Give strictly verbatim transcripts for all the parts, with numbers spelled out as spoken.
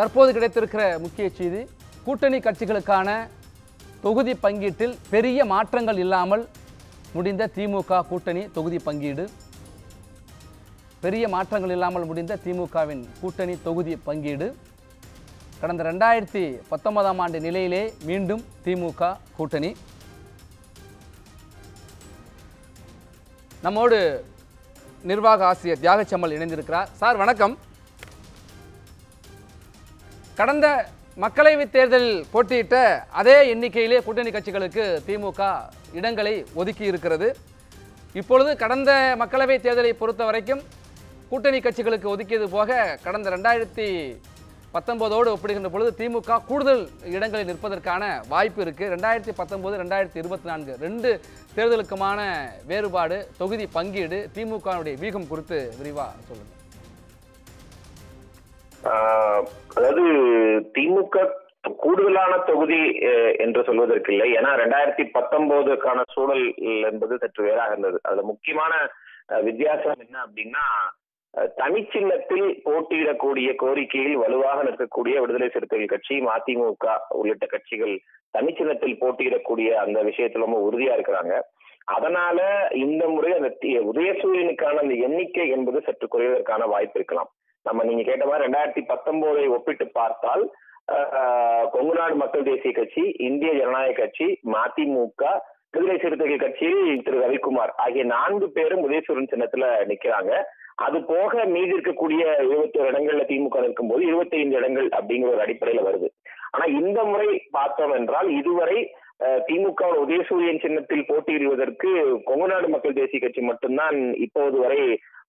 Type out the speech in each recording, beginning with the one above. தற்போது கிடைத்திருக்கிற முக்கிய செய்தி, கூட்டணி கட்சிகளுக்கான தொகுதி பங்கீட்டில் பெரிய மாற்றங்கள் இல்லாமல் முடிந்த திமுக கூட்டணி தொகுதி பங்கீடு பெரிய மாற்றங்கள் இல்லாமல் முடிந்த திமுகவின் கூட்டணி தொகுதி பங்கீடு கடந்த ரெண்டாயிரத்தி பத்தொன்பதாம் ஆண்டு நிலையிலே மீண்டும் திமுக கூட்டணி. நம்மோடு நிர்வாக ஆசிரியர் தியாகச்சம்மல் இணைந்திருக்கிறார். சார் வணக்கம். கடந்த மக்களவைத் தேர்தலில் போட்டியிட்ட அதே எண்ணிக்கையிலே கூட்டணி கட்சிகளுக்கு திமுக இடங்களை ஒதுக்கி இருக்கிறது. இப்பொழுது கடந்த மக்களவைத் தேர்தலை பொறுத்த வரைக்கும் கூட்டணி கட்சிகளுக்கு ஒதுக்கியது போக கடந்த ரெண்டாயிரத்தி பத்தொம்போதோடு ஒப்பிடுகின்ற பொழுது திமுக கூடுதல் இடங்களில் நிற்பதற்கான வாய்ப்பு இருக்குது. ரெண்டாயிரத்தி பத்தொம்போது ரெண்டாயிரத்தி இருபத்தி நான்கு ரெண்டு தேர்தலுக்குமான வேறுபாடு, தொகுதி பங்கீடு, திமுகவுடைய வீகம் குறித்து விரிவாக சொல்லுங்கள். அதாவது திமுக கூடுதலான தொகுதி என்று சொல்வதற்கு இல்லை. ஏன்னா ரெண்டாயிரத்தி பத்தொன்பதுக்கான சூழல் என்பது சற்று வேறாக இருந்தது. அதுல முக்கியமான வித்தியாசம் என்ன அப்படின்னா, தனிச்சின்னத்தில் போட்டியிடக்கூடிய கோரிக்கையில் வலுவாக நிற்கக்கூடிய விடுதலை சிறுத்தைகள் கட்சி, மதிமுக உள்ளிட்ட கட்சிகள் தனிச்சின்னத்தில் போட்டியிடக்கூடிய அந்த விஷயத்துல ரொம்ப உறுதியா இருக்கிறாங்க. அதனால இந்த முறை அந்த உதயசூரியனுக்கான அந்த எண்ணிக்கை என்பது சற்று குறைவதற்கான வாய்ப்பு இருக்கலாம். நம்ம நீங்க கேட்ட மாதிரி ரெண்டாயிரத்தி பத்தொன்பதை ஒப்பிட்டு பார்த்தால் கொங்கு நாடு மக்கள் தேசிய கட்சி, இந்திய ஜனநாயக கட்சி, மதிமுக, விடுதலை சிறுத்தைகள் கட்சியில் திரு ரவிக்குமார் ஆகிய நான்கு பேரும் உதயசூரன் சின்னத்துல நிக்கிறாங்க. அது போக மீதி இருக்கக்கூடிய இருபத்தி ஒரு இடங்கள்ல திமுக இருக்கும் போது இருபத்தி ஐந்து இடங்கள் அப்படிங்கிற ஒரு அடிப்படையில வருது. ஆனா இந்த முறை பார்த்தோம் என்றால் இதுவரை திமுக உதயசூரியன் சின்னத்தில் போட்டியிடுவதற்கு கொங்கு நாடு மக்கள் தேசிய கட்சி மட்டும்தான் இப்போது வரை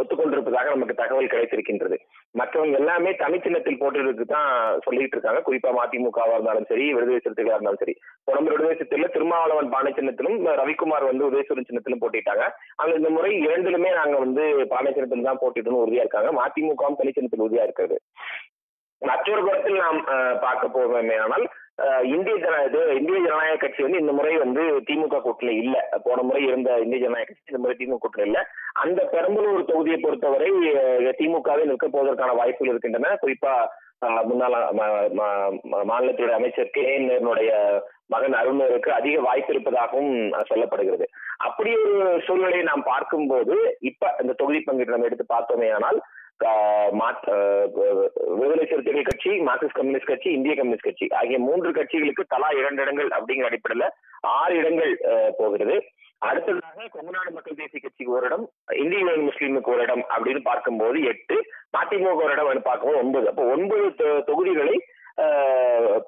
ஒத்துக்கொண்டிருப்பதாக நமக்கு தகவல் கிடைத்திருக்கின்றது. மற்றவங்க எல்லாமே தனிச்சின்னத்தில் போட்டியிடுறதுக்கு தான் சொல்லிட்டு இருக்காங்க. குறிப்பா மதிமுகவா இருந்தாலும் சரி, விடுதலை சிறுத்தைகளா இருந்தாலும் சரி. நம்ம விடுதலை சிறுத்தைகள் திருமாவளவன் பானை சின்னத்திலும் ரவிக்குமார் வந்து உதயசூரியன் சின்னத்திலும் போட்டிட்டாங்க. ஆனா இந்த முறை இரண்டிலுமே நாங்க வந்து பானை சின்னத்தில் தான் போட்டிட்டோம்னு உறுதியா இருக்காங்க. மதிமுகவும் தனிச்சின்னத்தில் உறுதியா இருக்கிறது. மற்றொரு புறத்தில் நாம் பார்க்க போவோம் ஆனால் இந்திய ஜன இது இந்திய ஜனநாயக கட்சி வந்து இந்த முறை வந்து திமுக கூட்டணி இல்லை. போன முறை இருந்த இந்திய ஜனநாயக கட்சி இந்த முறை திமுக கூட்டணி இல்லை. அந்த பெரம்பலூர் தொகுதியை பொறுத்தவரை திமுகவை நிற்க போவதற்கான வாய்ப்புகள் இருக்கின்றன. குறிப்பா முன்னாள் மாநிலத்துடைய அமைச்சர் கே என் நேருடைய மகன் அருண்நேருக்கு அதிக வாய்ப்பு இருப்பதாகவும் சொல்லப்படுகிறது. அப்படி ஒரு சூழ்நிலையை நாம் பார்க்கும்போது இப்ப இந்த தொகுதி பங்கீட்டை நம்ம எடுத்து பார்த்தோமே ஆனால் விடுதலை சிறுத்தைகள் கட்சி, மார்க்சிஸ்ட் கம்யூனிஸ்ட் கட்சி, இந்திய கம்யூனிஸ்ட் கட்சி ஆகிய மூன்று கட்சிகளுக்கு தலா இரண்டு இடங்கள் அப்படிங்கிற அடிப்படையில ஆறு இடங்கள் போகிறது. அடுத்ததாக கொங்குநாடு மக்கள் தேசிய கட்சிக்கு ஒரு இடம், இந்திய முஸ்லீமுக்கு ஒரு இடம் அப்படின்னு பார்க்கும்போது எட்டு, மதிமுக ஒரு இடம் பார்க்கும்போது ஒன்பது. அப்போ ஒன்பது தொகுதிகளை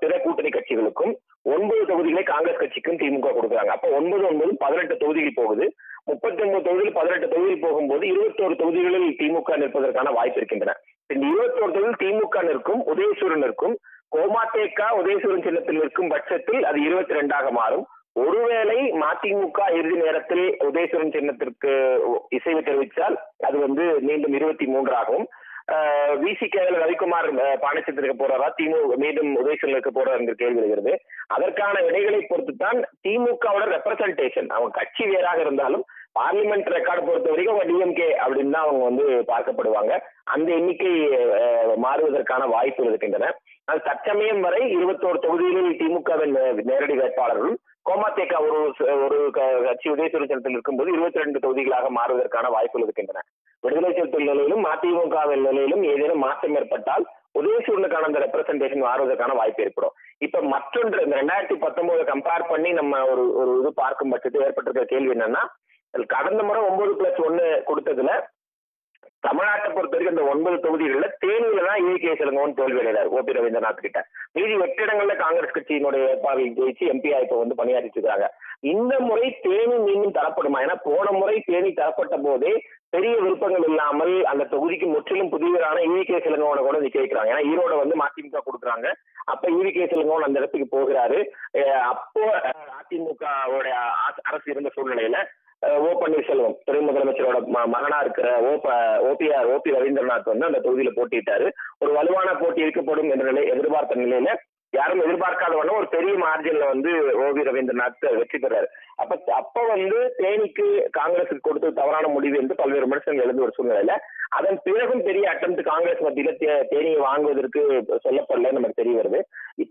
பிற கூட்டணி கட்சிகளுக்கும் ஒன்பது தொகுதிகளை காங்கிரஸ் கட்சிக்கும் திமுக கொடுக்குறாங்க. அப்போ ஒன்பது ஒன்பது பதினெட்டு தொகுதிகள் போகுது. முப்பத்தி ஒன்பது தொகுதியில் பதினெட்டு தொகுதியில் போகும்போது இருபத்தோரு தொகுதிகளில் திமுக நிற்பதற்கான வாய்ப்பு இருக்கின்றன. இந்த இருபத்தோரு தொகுதியில் திமுக நிற்கும், உதயசூரன் நிற்கும், கோமாதேக்கா உதயசூரன் சின்னத்தில் நிற்கும் பட்சத்தில் அது இருபத்தி ரெண்டாக மாறும். ஒருவேளை மதிமுக இறுதி நேரத்தில் உதயசூரன் சின்னத்திற்கு இசைவு தெரிவித்தால் அது வந்து மீண்டும் இருபத்தி மூன்றாகவும், விசிகேவில் ரவிக்குமார் பானச்சத்திற்கு போறாரா திமுக மீண்டும் உதயசூரனுக்கு போறாரு என்று கேள்வி வருகிறது. அதற்கான விடைகளை பொறுத்துத்தான் திமுகவோட ரெப்ரசன்டேஷன், அவங்க கட்சி வேறாக இருந்தாலும் பார்லிமெண்ட் ரெக்கார்டு பொறுத்த வரைக்கும் அவங்க டிஎம்கே அப்படின்னு தான் அவங்க வந்து பார்க்கப்படுவாங்க. அந்த எண்ணிக்கை மாறுவதற்கான வாய்ப்புகள் இருக்கின்றன. அது தற்சமயம் வரை இருபத்தோரு தொகுதிகளில் திமுகவின் நேரடி வேட்பாளர்களும் கோமாதேக்கா ஒரு ஒரு கட்சி உதயசூரத்தில் இருக்கும்போது இருபத்தி ரெண்டு தொகுதிகளாக மாறுவதற்கான வாய்ப்புகள் இருக்கின்றன. விடுதலை சிறுத்தைகள் நிலையிலும் மதிமுகவின் நிலையிலும் ஏதேனும் மாற்றம் ஏற்பட்டால் உதயசூரனுக்கான அந்த ரெப்ரசன்டேஷன் மாறுவதற்கான வாய்ப்பு ஏற்படும். இப்ப மற்றொன்று, இந்த ரெண்டாயிரத்தி பத்தொன்பது கம்பேர் பண்ணி நம்ம ஒரு ஒரு இது பார்க்கும் பட்சத்தில் ஏற்பட்டிருக்கிற கேள்வி என்னன்னா, கடந்த முறை ஒன்பது பிளஸ் ஒன்னு கொடுத்ததுல தமிழ்நாட்டை பொறுத்த வரைக்கும் இந்த ஒன்பது தொகுதிகளில் தேனியில தான் ஏகே செலுங்கன்னு தோல்வி அடைகிறார் ஓ பி ரவீந்திரநாத் கிட்ட. மீதி எட்டு இடங்கள்ல காங்கிரஸ் கட்சியினுடைய வேட்பாளர் ஜெயிச்சு எம்பியா இப்ப வந்து பணியாற்றிட்டு இருக்காங்க. இந்த முறை தேனி மீண்டும் தரப்படுமா? ஏன்னா போன முறை தேனி தரப்பட்ட போதே பெரிய விருப்பங்கள் இல்லாமல் அந்த தொகுதிக்கு முற்றிலும் புதியவரான ஈவிகே செலுங்கோட கூட நிக்க வைக்கிறாங்க. ஏன்னா ஈரோட வந்து மதிமுக கொடுக்குறாங்க. அப்ப ஈவிகே செலுங்கோன் அந்த இடத்துக்கு போகிறாரு. அப்போ அதிமுகவோட அரசு இருந்த சூழ்நிலையில ஓ பன்னீர்செல்வம் துணை முதலமைச்சரோட மகனா இருக்கிற ஓ ஓபிஆர் ஓபி ரவீந்திரநாத் வந்து அந்த தொகுதியில போட்டிட்டாரு. ஒரு வலுவான போட்டி இருக்கப்படும் என்ற நிலை எதிர்பார்த்த நிலையில யாரும் எதிர்பார்க்காதவன ஒரு பெரிய மார்ஜின்ல வந்து ஓபி ரவீந்திரநாத் வெற்றி பெறாரு. அப்ப அப்ப வந்து தேனிக்கு காங்கிரசுக்கு கொடுத்தது தவறான முடிவு என்று பல்வேறு விமர்சனங்கள் எழுந்து ஒரு சூழ்நிலையில அதன் பிறகும் பெரிய அட்டம்ட் காங்கிரஸ் மத்தியில தேனியை வாங்குவதற்கு சொல்லப்படல நமக்கு தெரிய வருது.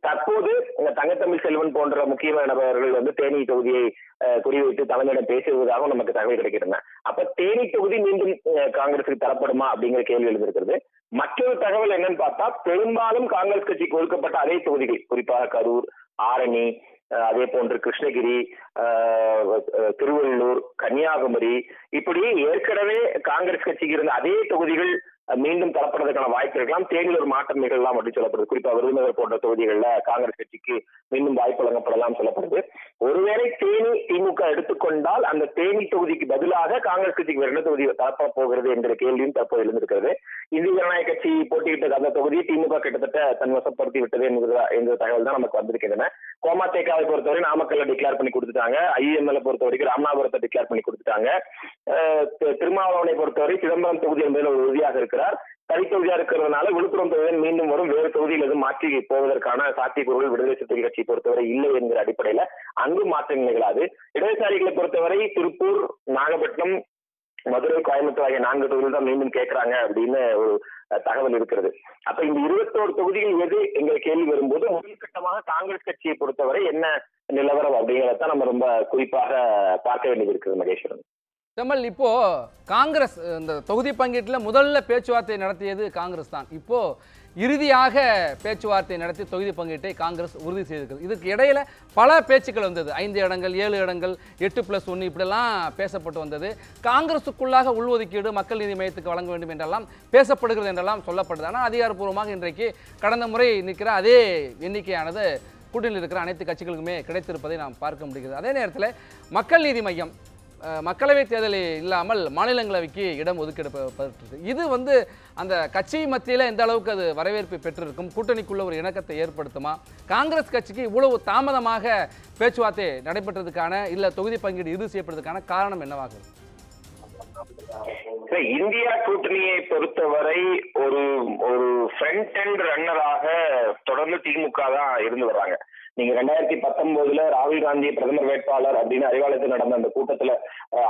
தற்போது தங்கத்தமிழ் செல்வன் போன்ற முக்கியமானவர்கள் வந்து தேனி தொகுதியை குறிவைத்து தலைமையிடம் பேசுவதாகவும் நமக்கு தகவல் கிடைக்கிறன. அப்ப தேனி தொகுதி மீண்டும் காங்கிரஸுக்கு தரப்படுமா அப்படிங்கிற கேள்வி எழுந்திருக்கிறது. மற்றொரு தகவல் என்னன்னு பார்த்தா, பெரும்பாலும் காங்கிரஸ் கட்சிக்கு ஒதுக்கப்பட்ட அதே தொகுதிகள், குறிப்பாக கரூர், ஆரணி, அதே போன்று கிருஷ்ணகிரி, திருவள்ளூர், கன்னியாகுமரி, இப்படி ஏற்கனவே காங்கிரஸ் கட்சிக்கு இருந்த அதே தொகுதிகள் மீண்டும் தரப்படுவதற்கான வாய்ப்பு இருக்கலாம். தேனியில் ஒரு மாற்றம் நிகழலாம் அப்படின்னு சொல்லப்படுது. குறிப்பா விருதுநகர் போன்ற தொகுதிகளில் காங்கிரஸ் கட்சிக்கு மீண்டும் வாய்ப்பு வழங்கப்படலாம் சொல்லப்படுது. ஒருவேளை தேனி திமுக எடுத்துக்கொண்டால் அந்த தேனி தொகுதிக்கு பதிலாக காங்கிரஸ் கட்சிக்கு வேறு தொகுதி தரப்பட போகிறது என்கிற கேள்வியும் தற்போது எழுந்திருக்கிறது. இந்திய ஜனநாயக கட்சி போட்டியிட்ட அந்த தொகுதியை திமுக கிட்டத்தட்ட தன்வசப்படுத்தி விட்டது என்கிற தகவல் தான் நமக்கு வந்திருக்கின்றன. கோமாத்தேக்காவை பொறுத்தவரை நாமக்கல்ல டிக்ளேர் பண்ணி கொடுத்துட்டாங்க. ஐஎம்எல் பொறுத்த வரைக்கும் ராமநாதபுரத்தை டிக்ளேர் பண்ணி கொடுத்துட்டாங்க. திருமாவளவனை பொறுத்தவரை சிதம்பரம் தொகுதி என்பதில் ஒரு உறுதியாக இருக்கிறார். தனித்தொகுதியாக இருக்கிறதுனால விழுப்புரம் தொகுதியில் மீண்டும் வரும் வேறு தொகுதியில் எதுவும் மாற்றி போவதற்கான சாத்தியக்கூறுகள் விடுதலை சிறுத்தைகள் கட்சியை பொறுத்தவரை இல்லை என்கிற அடிப்படையில அங்கு மாற்றம் நிகழாது. இடதுசாரிகளை பொறுத்தவரை திருப்பூர், நாகப்பட்டினம், மதுரை, கோயம்புத்தூர் ஆகிய நான்கு தொகுதிகள் தான் மீண்டும் கேட்கிறாங்க அப்படின்னு ஒரு தகவல் இருக்கிறது. அப்ப இந்த இருபத்தோரு தொகுதிகள் எது என்கிற கேள்வி வரும்போது முதல்கட்டமாக காங்கிரஸ் கட்சியை பொறுத்தவரை என்ன நிலவரம் அப்படிங்கிறதான் நம்ம ரொம்ப குறிப்பாக பார்க்க வேண்டியது இருக்குது. மகேஸ்வரன் தமிழ், இப்போ காங்கிரஸ் இந்த தொகுதி பங்கீட்டில் முதல்ல பேச்சுவார்த்தை நடத்தியது காங்கிரஸ் தான். இப்போ இறுதியாக பேச்சுவார்த்தை நடத்தி தொகுதி பங்கீட்டை காங்கிரஸ் உறுதி செய்திருக்கிறது. இதுக்கு இடையில பல பேச்சுக்கள் வந்தது. ஐந்து இடங்கள், ஏழு இடங்கள், எட்டு பிளஸ் ஒன்று இப்படிலாம் பேசப்பட்டு வந்தது. காங்கிரஸுக்குள்ளாக உள்ஒதுக்கீடு மக்கள் நீதி மையத்துக்கு வழங்க வேண்டும் என்றெல்லாம் பேசப்படுகிறது என்றெல்லாம் சொல்லப்படுது. ஆனால் அதிகாரப்பூர்வமாக இன்றைக்கு கடந்த முறை நிற்கிற அதே எண்ணிக்கையானது கூட்டணியில் இருக்கிற அனைத்து கட்சிகளுக்குமே கிடைத்திருப்பதை நாம் பார்க்க முடிகிறது. அதே நேரத்தில் மக்கள் நீதி மையம் மக்களவைத் தேர்தலில் இல்லாமல் மாநிலங்களவைக்கு இடம் ஒதுக்கீடு, இது வந்து அந்த கட்சி மத்தியில் எந்த அளவுக்கு அது வரவேற்பு பெற்றிருக்கும், கூட்டணிக்குள்ள ஒரு இணக்கத்தை ஏற்படுத்துமா? காங்கிரஸ் கட்சிக்கு இவ்வளவு தாமதமாக பேச்சுவார்த்தை நடைபெற்றதுக்கான இல்லை தொகுதி பங்கீடு இறுதி செய்யப்படுவதற்கான காரணம் என்னவாகும்? இந்தியா கூட்டணியை பொறுத்தவரை ஒரு ஒரு ஃப்ரண்ட் அண்ட் ரன்னராக தொடர்ந்து திமுக தான் இருந்து வர்றாங்க. நீங்க ரெண்டாயிரத்தி பத்தொன்பதுல ராகுல் காந்தி பிரதமர் வேட்பாளர் அப்படின்னு அறிவாலயத்தில் நடந்த அந்த கூட்டத்துல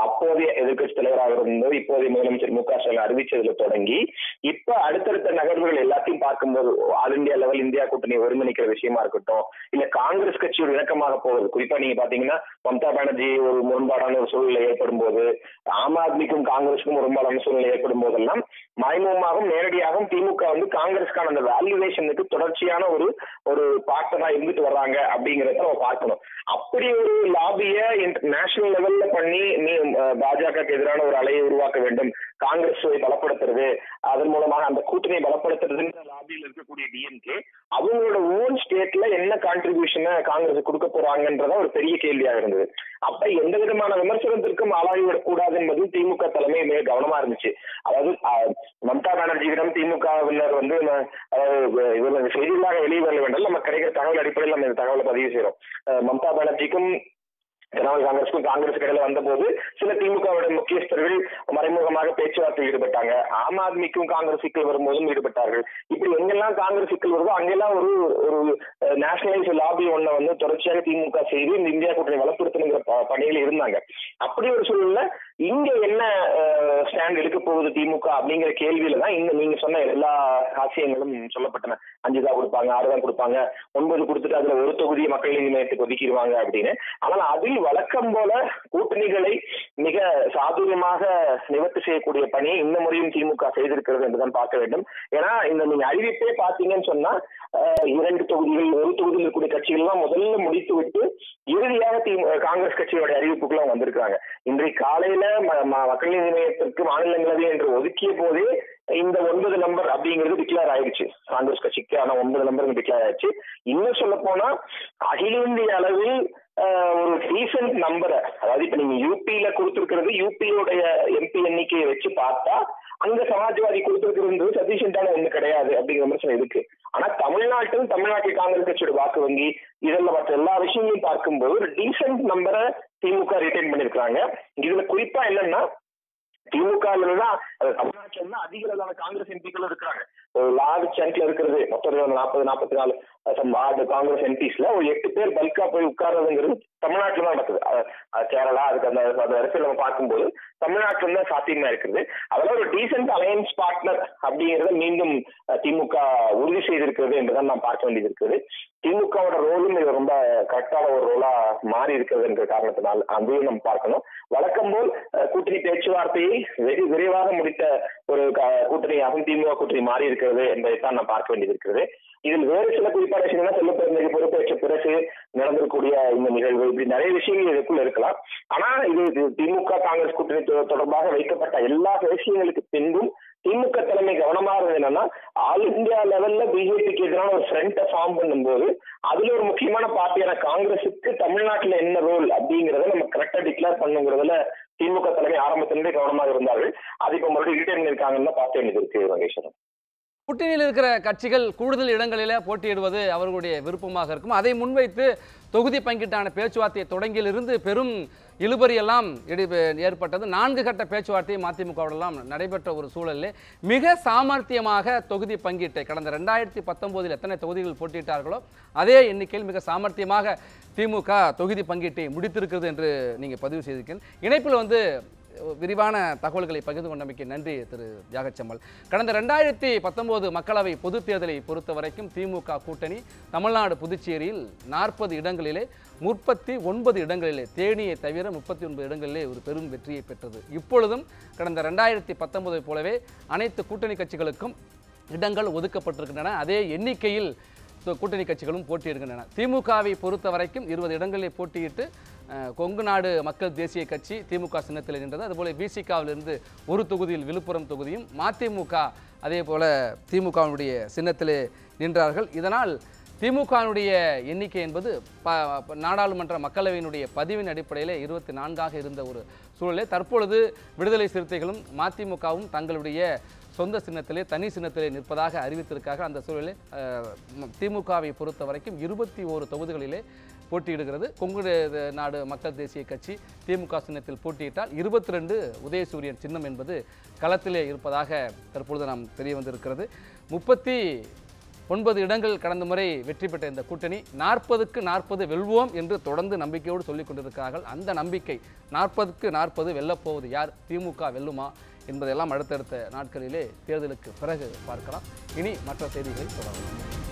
அப்போதைய எதிர்கட்சி தலைவராக இருந்தது இப்போதைய முதலமைச்சர் மு க ஸ்டாலின் அறிவிச்சதுல தொடங்கி இப்ப அடுத்தடுத்த நகர்வுகள் எல்லாத்தையும் பார்க்கும்போது ஆல் இந்தியா லெவல் இந்தியா கூட்டணியை ஒருங்கிணைக்கிற விஷயமா இருக்கட்டும், இல்ல காங்கிரஸ் கட்சி ஒரு இணக்கமாக போகுது. குறிப்பா நீங்க பாத்தீங்கன்னா மம்தா பானர்ஜி ஒரு முரண்பாடான ஒரு சூழ்நிலை ஏற்படும் போது, ஆம் ஆத்மிக்கும் காங்கிரஸுக்கும் முரண்பாடான சூழ்நிலை ஏற்படும் போதெல்லாம் மறைமுகமாகவும் நேரடியாகவும் திமுக வந்து காங்கிரஸ்க்கான அந்த வேல்யூவேஷனுக்கு தொடர்ச்சியான ஒரு ஒரு பார்ட்டனா இருந்துட்டு வர்றாங்க அப்படிங்கறத நம்ம பார்க்கணும். அப்படி ஒரு லாபிய நேஷனல் லெவல்ல பண்ணி பாஜகவுக்கு எதிரான ஒரு அலையை உருவாக்க வேண்டும், காங்கிரஸை பலப்படுத்துறது, அதன் மூலமாக அந்த கூட்டணியை பலப்படுத்துறதுன்ற லாபியில் இருக்கக்கூடிய டிஎம்கே அவங்களோட ஓன் ஸ்டேட்ல என்ன கான்ட்ரிபியூஷனை காங்கிரஸ் கொடுக்க போறாங்கன்றத ஒரு பெரிய கேள்வியாக இருந்தது. அப்ப எந்த விதமான விமர்சனத்திற்கும் ஆளாகிவிடக் கூடாது என்பது திமுக தலைமை மிக கவனமா இருந்துச்சு. அதாவது மம்தா பானர்ஜியிடம் திமுகவினர் வந்து செய்திகளாக வெளியே வர வேண்டும், நம்ம கிடைக்கிற தகவல் அடிப்படையில் நம்ம இந்த தகவலை பதிவு செய்யறோம். மம்தா பானர்ஜிக்கும் திரிணாமுல் காங்கிரஸுக்கும் காங்கிரஸ் இடையில வந்தபோது சில திமுகவுடைய முக்கியஸ்தர்கள் மறைமுகமாக பேச்சுவார்த்தையில் ஈடுபட்டாங்க. ஆம் ஆத்மிக்கும் காங்கிரஸ் சிக்கல் வரும்போதும் ஈடுபட்டார்கள். இப்படி எங்கெல்லாம் காங்கிரஸ் சிக்கல் வருதோ அங்கெல்லாம் ஒரு ஒரு நேஷனலைஸ் லாபி ஒன்றை வந்து தொடர்ச்சியாக திமுக செய்து இந்த இந்தியா கூட்டணி வலுப்படுத்தணுங்கிற பணியில் இருந்தாங்க. அப்படி ஒரு சூழல்ல இங்க என்ன ஸ்டாண்ட் எடுக்க போகுது திமுக அப்படிங்கிற கேள்வியில தான் இந்த நீங்க சொன்ன எல்லா ஆசியங்களும் சொல்லப்பட்டன. அஞ்சு தான் கொடுப்பாங்க, ஆறு தான் கொடுப்பாங்க, ஒன்பது கொடுத்துட்டு அதுல ஒரு தொகுதி மக்கள் நீதி மையத்துக்கு ஒதுக்கிடுவாங்க அப்படின்னு. ஆனால் அதில் வழக்கம் போல கூட்டணிகளை மிக சாதுரியமாக நிவர்த்தி செய்யக்கூடிய பணியை இந்த முறையும் திமுக செய்திருக்கிறது என்றுதான் பார்க்க வேண்டும். ஏன்னா இந்த நீங்க அறிவிப்பே பாத்தீங்கன்னு சொன்னா இரண்டு தொகுதிகள், ஒரு தொகுதியில் இருக்கக்கூடிய கட்சிகள் எல்லாம் முதல்ல முடித்து விட்டு இறுதியாக காங்கிரஸ் கட்சியோட அறிவிப்புக்குள்ள வந்திருக்காங்க. இன்றைக்கு காலையில மக்கள் நீதி மையத்திற்கு மாநிலங்களவை என்று ஒதுக்கிய போதே இந்த ஒன்பது நம்பர் அப்படிங்கிறது டிக்ளேர் ஆயிடுச்சு, காங்கிரஸ் கட்சிக்கு ஆனா ஒன்பது நம்பர் டிக்ளேர் ஆயிடுச்சு. இன்னும் சொல்ல போனா அகில இந்திய அளவில் ஒரு டீசன்ட் நம்பரை, அதாவது இப்ப நீங்க யூபியில கொடுத்திருக்கிறது யூபியோடைய எம்பி எண்ணிக்கையை வச்சு பார்த்தா அங்க சமாஜ்வாதி கொடுத்திருக்கிறது சஃபிஷியன்டான ஒண்ணு கிடையாது அப்படிங்கிற விமர்சனம் இருக்கு. ஆனா தமிழ்நாட்டில் தமிழ்நாட்டில் காங்கிரஸ் கட்சியோட வாக்கு வங்கி இதெல்லாம் மற்ற எல்லா விஷயங்களையும் பார்க்கும்போது ஒரு டீசன்ட் நம்பரை திமுக ரிட்டைன் பண்ணிருக்காங்க. இதுல குறிப்பா என்னன்னா திமுக தமிழ்நாட்டில் அதிக அளவிலான காங்கிரஸ் எம்பிக்கள் இருக்கிறாங்க. ஒரு லார்ஜ் சங்க்ல இருக்கிறது மொத்தம் நாற்பது நாற்பத்தி நாலு அந்த காங்கிரஸ் எம்பிஸ்ல ஒரு எட்டு பேர் பல்கா போய் உட்கார்றதுங்கிறது தமிழ்நாட்டில் தான் நடக்குது. கேரளா அதுக்கு அந்த அந்த வரிசையில் நம்ம பார்க்கும்போது தமிழ்நாட்டில் தான் சாத்தியமா இருக்குது. அதெல்லாம் ஒரு டீசென்ட் அலையன்ஸ் பார்ட்னர் அப்படிங்கிறத மீண்டும் திமுக உறுதி செய்திருக்கிறது என்றுதான் நான் பார்க்க வேண்டியது இருக்குது. திமுகவோட ரோலும் இது ரொம்ப கரெக்டான ஒரு ரோலா மாறி இருக்கிறது என்ற காரணத்தினால் அதையும் நம்ம பார்க்கணும். வழக்கம் போல் கூட்டணி பேச்சுவார்த்தையை வெகு விரைவாக முடித்த ஒரு கூட்டணியாகவும் திமுக கூட்டணி மாறி இருக்கிறது என்பதைத்தான் நான் பார்க்க வேண்டியது இருக்கிறது. இதில் வேறு சில குறிப்பான விஷயங்கள் செல்லப்பெருமைக்கு பொறுப்பேற்ற பிறகு நடந்திருக்கூடிய இந்த நிகழ்வு இப்படி நிறைய விஷயங்கள் இதுக்குள்ள இருக்கலாம். ஆனா இது திமுக காங்கிரஸ் கூட்டணி தொடர்பாக வைக்கப்பட்ட எல்லா விஷயங்களுக்கு பின்பும் திமுக தலைமை கவனமாக இருந்தது என்னன்னா, ஆல் இந்தியா லெவல்ல பிஜேபிக்கு எதிரான ஒரு ஃப்ரண்ட் ஃபார்ம் பண்ணும்போது அதுல ஒரு முக்கியமான பார்ட்டியான காங்கிரசுக்கு தமிழ்நாட்டில் என்ன ரோல் அப்படிங்கறத நம்ம கரெக்டா டிக்ளேர் பண்ணுங்கிறதுல திமுக தலைமை ஆரம்பத்திலிருந்தே கவனமாக இருந்தார்கள். அது இப்ப மறுபடியும் ரிட்டர்ன் இருக்காங்கன்னா பார்த்து வேண்டியது இருக்கு. மகேஸ்வரன், கூட்டணியில் இருக்கிற கட்சிகள் கூடுதல் இடங்களில் போட்டியிடுவது அவர்களுடைய விருப்பமாக இருக்கும். அதை முன்வைத்து தொகுதி பங்கீட்டான பேச்சுவார்த்தையை தொடங்கியிலிருந்து பெரும் இழுபறியெல்லாம் ஏற்பட்டது. நான்கு கட்ட பேச்சுவார்த்தையை மதிமுகவுடலாம் நடைபெற்ற ஒரு சூழலில் மிக சாமர்த்தியமாக தொகுதி பங்கீட்டை கடந்த ரெண்டாயிரத்தி பத்தொம்போதில் எத்தனை தொகுதிகள் போட்டியிட்டார்களோ அதே எண்ணிக்கையில் மிக சாமர்த்தியமாக திமுக தொகுதி பங்கீட்டை முடித்திருக்கிறது என்று நீங்கள் பதிவு செய்திருக்கீங்க. இணைப்பில் வந்து விரிவான தகவல்களை பகிர்ந்து கொண்டமைக்கு நன்றி திரு தியாகச்செம்மல். கடந்த ரெண்டாயிரத்தி பத்தொன்பது மக்களவை பொதுத் தேர்தலை பொறுத்த வரைக்கும் திமுக கூட்டணி தமிழ்நாடு புதுச்சேரியில் நாற்பது இடங்களிலே முப்பத்தி ஒன்பது இடங்களிலே தேனியை தவிர முப்பத்தி ஒன்பது இடங்களிலே ஒரு பெரும் வெற்றியை பெற்றது. இப்பொழுதும் கடந்த ரெண்டாயிரத்தி பத்தொன்பதை போலவே அனைத்து கூட்டணி கட்சிகளுக்கும் இடங்கள் ஒதுக்கப்பட்டிருக்கின்றன. அதே எண்ணிக்கையில் கூட்டணி கட்சிகளும் போட்டியிடுகின்றன. திமுகவை பொறுத்த வரைக்கும் இருபது இடங்களில் போட்டியிட்டு கொங்கு நாடு மக்கள் தேசிய கட்சி திமுக சின்னத்தில் நின்றது. அதுபோல் விசிகாவிலிருந்து ஒரு தொகுதியில் விழுப்புரம் தொகுதியும் மதிமுக அதே போல் திமுகவினுடைய சின்னத்திலே நின்றார்கள். இதனால் திமுகவினுடைய எண்ணிக்கை என்பது ப நாடாளுமன்ற மக்களவையினுடைய பதிவின் அடிப்படையில் இருபத்தி நான்காக இருந்த ஒரு சூழலே தற்பொழுது விடுதலை சிறுத்தைகளும் மதிமுகவும் தங்களுடைய சொந்த சின்னத்திலே தனி சின்னத்திலே நிற்பதாக அறிவித்திருக்காக. அந்த சூழலில் திமுகவை பொறுத்த வரைக்கும் இருபத்தி ஓரு தொகுதிகளிலே போட்டியிடுகிறது. கொங்கு நாடு மக்கள் தேசிய கட்சி திமுக சின்னத்தில் போட்டியிட்டால் இருபத்தி ரெண்டு உதயசூரியன் சின்னம் என்பது களத்திலே இருப்பதாக தற்பொழுது நாம் தெரிய வந்திருக்கிறது. முப்பத்தி ஒன்பது இடங்கள் கடந்த முறை வெற்றி பெற்ற இந்த கூட்டணி நாற்பதுக்கு நாற்பது வெல்வோம் என்று தொடர்ந்து நம்பிக்கையோடு சொல்லிக் கொண்டிருக்கிறார்கள். அந்த நம்பிக்கை நாற்பதுக்கு நாற்பது வெல்லப்போவது யார், திமுக வெல்லுமா என்பதெல்லாம் அடுத்தடுத்த நாட்களிலே தேர்தலுக்கு பிறகு பார்க்கலாம். இனி மற்ற செய்திகளை தொடரலாம்.